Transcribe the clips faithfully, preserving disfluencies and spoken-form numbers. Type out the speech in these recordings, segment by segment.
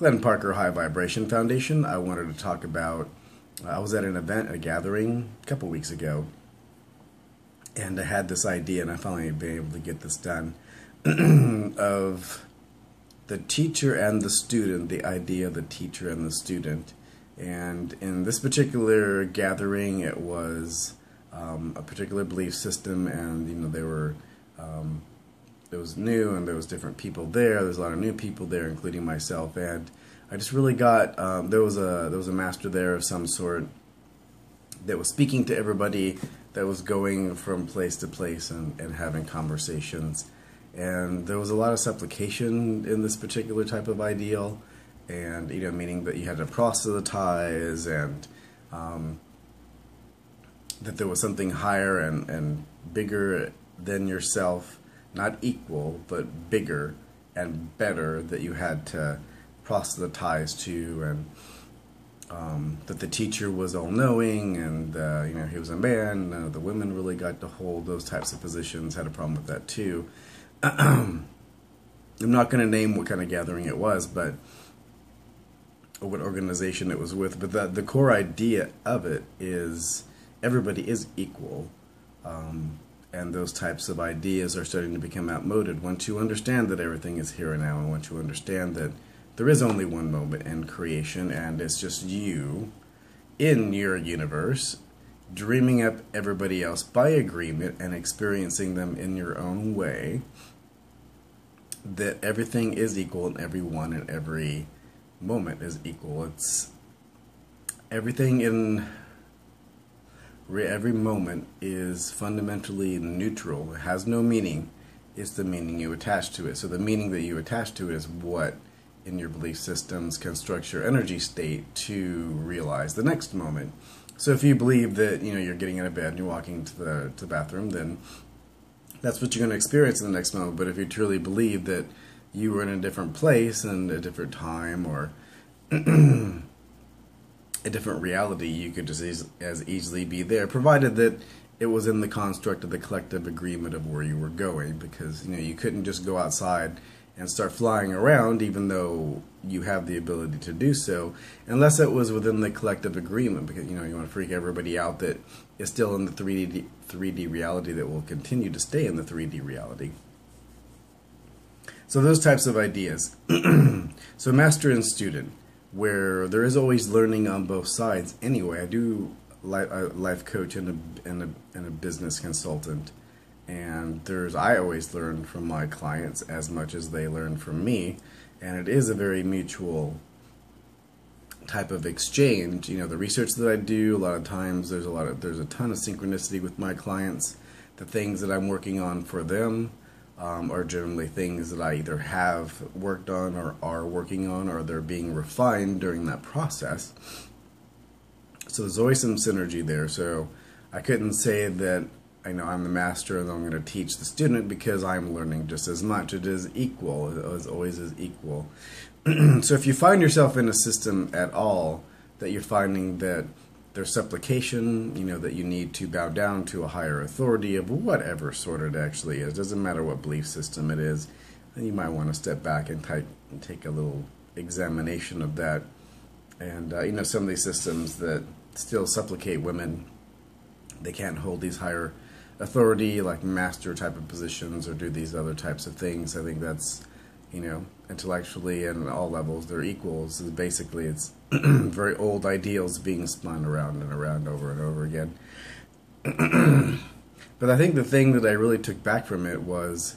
Glenn Parker High Vibration Foundation. I wanted to talk about, I was at an event, a gathering, a couple weeks ago, and I had this idea, and I finally been able to get this done, of the teacher and the student, the idea of the teacher and the student. And in this particular gathering, it was um, a particular belief system, and you know there were um, it was new, and there was different people there. There's a lot of new people there, including myself, and I just really got um, there was a there was a master there of some sort that was speaking to everybody, that was going from place to place and, and having conversations, and there was a lot of supplication in this particular type of ideal. And you know, meaning that you had to proselytize, and um, that there was something higher and, and bigger than yourself, not equal, but bigger and better, that you had to proselytize to, and um, that the teacher was all-knowing, and uh, you know, he was a man. Uh, the women really got to hold those types of positions. Had a problem with that too. I'm not going to name what kind of gathering it was, but. Or what organization it was with, but the, the core idea of it is everybody is equal, um, and those types of ideas are starting to become outmoded once you understand that everything is here and now, and once you understand that there is only one moment in creation, and it's just you in your universe dreaming up everybody else by agreement and experiencing them in your own way, that everything is equal and everyone and every moment is equal. It's everything in every moment is fundamentally neutral. It has no meaning. It's the meaning you attach to it. So the meaning that you attach to it is what in your belief systems constructs your energy state to realize the next moment. So if you believe that, you know, you're getting out of bed and you're walking to the to the bathroom, then that's what you're going to experience in the next moment. But if you truly believe that you were in a different place and a different time, or a different reality, you could just as, as easily be there, provided that it was in the construct of the collective agreement of where you were going, because you know you couldn't just go outside and start flying around, even though you have the ability to do so, unless it was within the collective agreement, because you know you want to freak everybody out that is still in the three D reality, that will continue to stay in the three D reality. So those types of ideas. So master and student, where there is always learning on both sides. Anyway, I do li a life coach and a, and, a, and a business consultant, and there's I always learn from my clients as much as they learn from me, and it is a very mutual type of exchange. You know, the research that I do, a lot of times there's a lot of there's a ton of synchronicity with my clients. The things that I'm working on for them. Um, are generally things that I either have worked on or are working on, or they're being refined during that process. So there's always some synergy there. So I couldn't say that I know I'm the master and I'm going to teach the student, because I'm learning just as much. It is equal. It is always is equal. So if you find yourself in a system at all that you're finding that there's supplication, you know, that you need to bow down to a higher authority of whatever sort it actually is. It doesn't matter what belief system it is. And you might want to step back and, type, and take a little examination of that. And, uh, you know, some of these systems that still supplicate women, they can't hold these higher authority, like master type of positions, or do these other types of things. I think that's, you know, intellectually and at all levels, they're equals. So basically, it's very old ideals being spun around and around over and over again. But I think the thing that I really took back from it was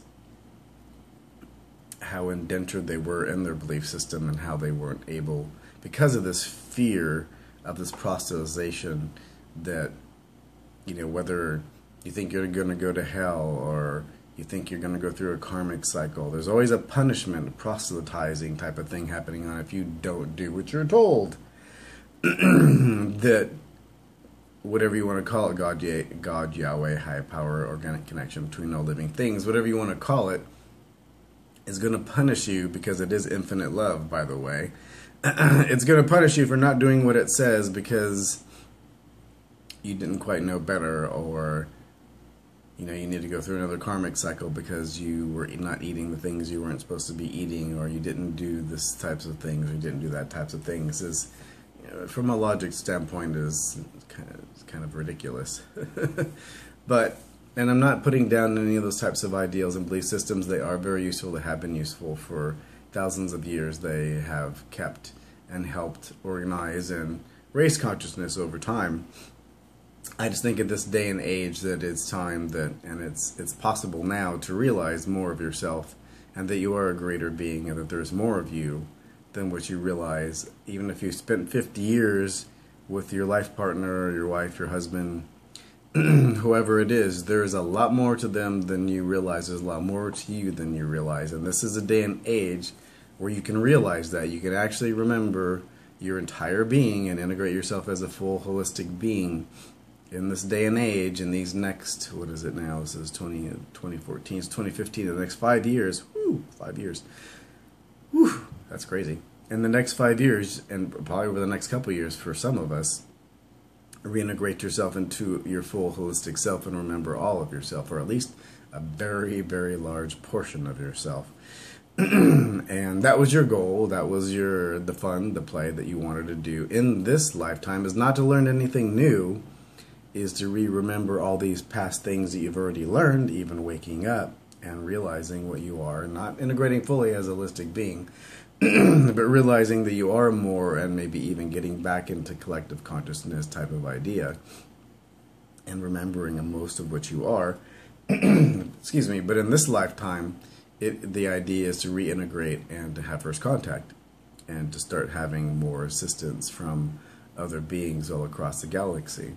how indentured they were in their belief system, and how they weren't able, because of this fear of this proselytization, that, you know, whether you think you're going to go to hell, or you think you're going to go through a karmic cycle. There's always a punishment, a proselytizing type of thing happening on if you don't do what you're told. That whatever you want to call it, God, God, Yahweh, high power, organic connection between all living things, whatever you want to call it, is going to punish you, because it is infinite love, by the way. It's going to punish you for not doing what it says, because you didn't quite know better, or you know, you need to go through another karmic cycle because you were not eating the things you weren't supposed to be eating, or you didn't do this types of things, or you didn't do that types of things, is, you know, from a logic standpoint, is kind of, kind of ridiculous. But, and I'm not putting down any of those types of ideals and belief systems. They are very useful. They have been useful for thousands of years. They have kept and helped organize and raise consciousness over time. I just think at this day and age that it's time that, and it's it's possible now to realize more of yourself, and that you are a greater being, and that there's more of you than what you realize. Even if you spent fifty years with your life partner, or your wife, your husband, whoever it is, there is a lot more to them than you realize. There's a lot more to you than you realize. And this is a day and age where you can realize that. You can actually remember your entire being and integrate yourself as a full holistic being. In this day and age, in these next, what is it now? This is twenty, twenty fourteen, it's twenty fifteen, the next five years, whew, five years, whew, that's crazy. In the next five years, and probably over the next couple of years for some of us, reintegrate yourself into your full holistic self and remember all of yourself, or at least a very, very large portion of yourself. And that was your goal, that was your the fun, the play that you wanted to do in this lifetime, is not to learn anything new, is to re-remember all these past things that you've already learned, even waking up and realizing what you are, not integrating fully as a holistic being, but realizing that you are more, and maybe even getting back into collective consciousness type of idea, and remembering most of what you are. Excuse me, but in this lifetime, it, the idea is to reintegrate and to have first contact, and to start having more assistance from other beings all across the galaxy.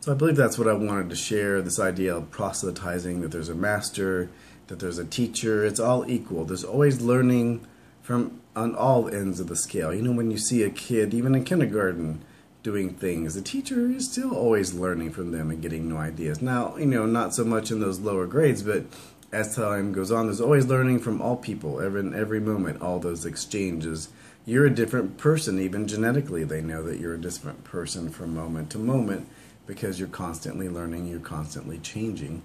So I believe that's what I wanted to share, this idea of proselytizing, that there's a master, that there's a teacher. It's all equal. There's always learning from on all ends of the scale. You know, when you see a kid, even in kindergarten, doing things, the teacher is still always learning from them and getting new ideas. Now, you know, not so much in those lower grades, but as time goes on, there's always learning from all people, every, every moment, all those exchanges. You're a different person, even genetically. They know that you're a different person from moment to moment, because you're constantly learning, you're constantly changing.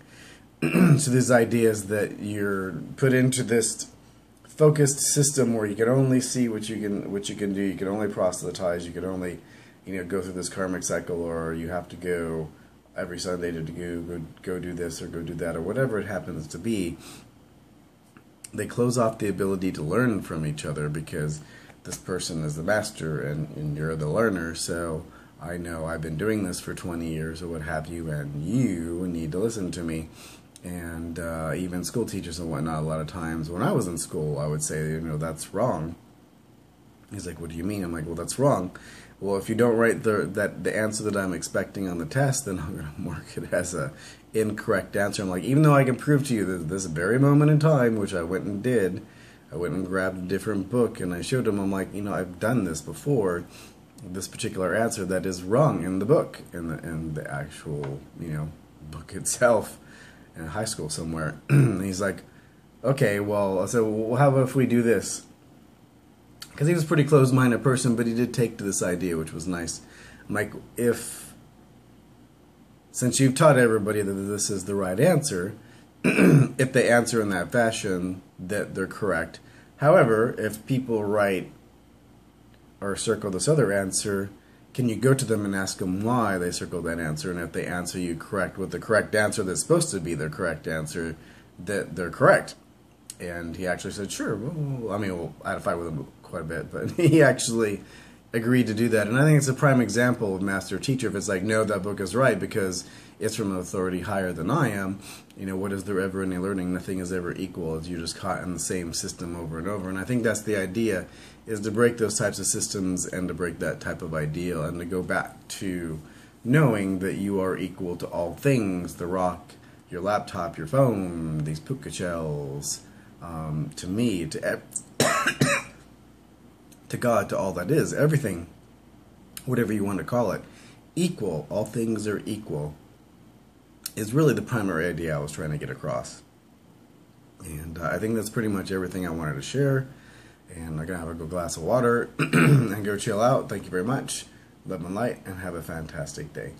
So these ideas that you're put into this focused system where you can only see what you can what you can do, you can only proselytize, you can only, you know, go through this karmic cycle, or you have to go every Sunday to go go, go do this or go do that, or whatever it happens to be. They close off the ability to learn from each other, because this person is the master and, and you're the learner. So I know I've been doing this for twenty years or what have you, and you need to listen to me. And uh, even school teachers and whatnot, a lot of times when I was in school, I would say, you know, that's wrong. He's like, what do you mean? I'm like, well, that's wrong. Well, if you don't write the, that, the answer that I'm expecting on the test, then I'm going to mark it as an incorrect answer. I'm like, even though I can prove to you that this very moment in time, which I went and did, I went and grabbed a different book and I showed him, I'm like, you know, I've done this before. This particular answer that is wrong in the book, in the, in the actual, you know, book itself, in high school somewhere. And he's like, okay, well, I said, well, how about if we do this? Because he was a pretty closed-minded person, but he did take to this idea, which was nice. I'm like, if, since you've taught everybody that this is the right answer, if they answer in that fashion, that they're correct. However, if people write or circle this other answer, can you go to them and ask them why they circled that answer? And if they answer you correct with the correct answer that's supposed to be their correct answer, that they're correct. And he actually said, sure. Well, I mean, well, I had a fight with him quite a bit, but he actually agreed to do that. And I think it's a prime example of master teacher. If it's like, no, that book is right because it's from an authority higher than I am, you know, what is there ever any learning? Nothing is ever equal. You're just caught in the same system over and over. And I think that's the idea, is to break those types of systems and to break that type of ideal, and to go back to knowing that you are equal to all things, the rock, your laptop, your phone, these puka shells, um, to me, to, to God, to all that is, everything, whatever you want to call it, equal, all things are equal, is really the primary idea I was trying to get across. And uh, I think that's pretty much everything I wanted to share. And I'm going to have a good glass of water and go chill out. Thank you very much. Love and light, and have a fantastic day.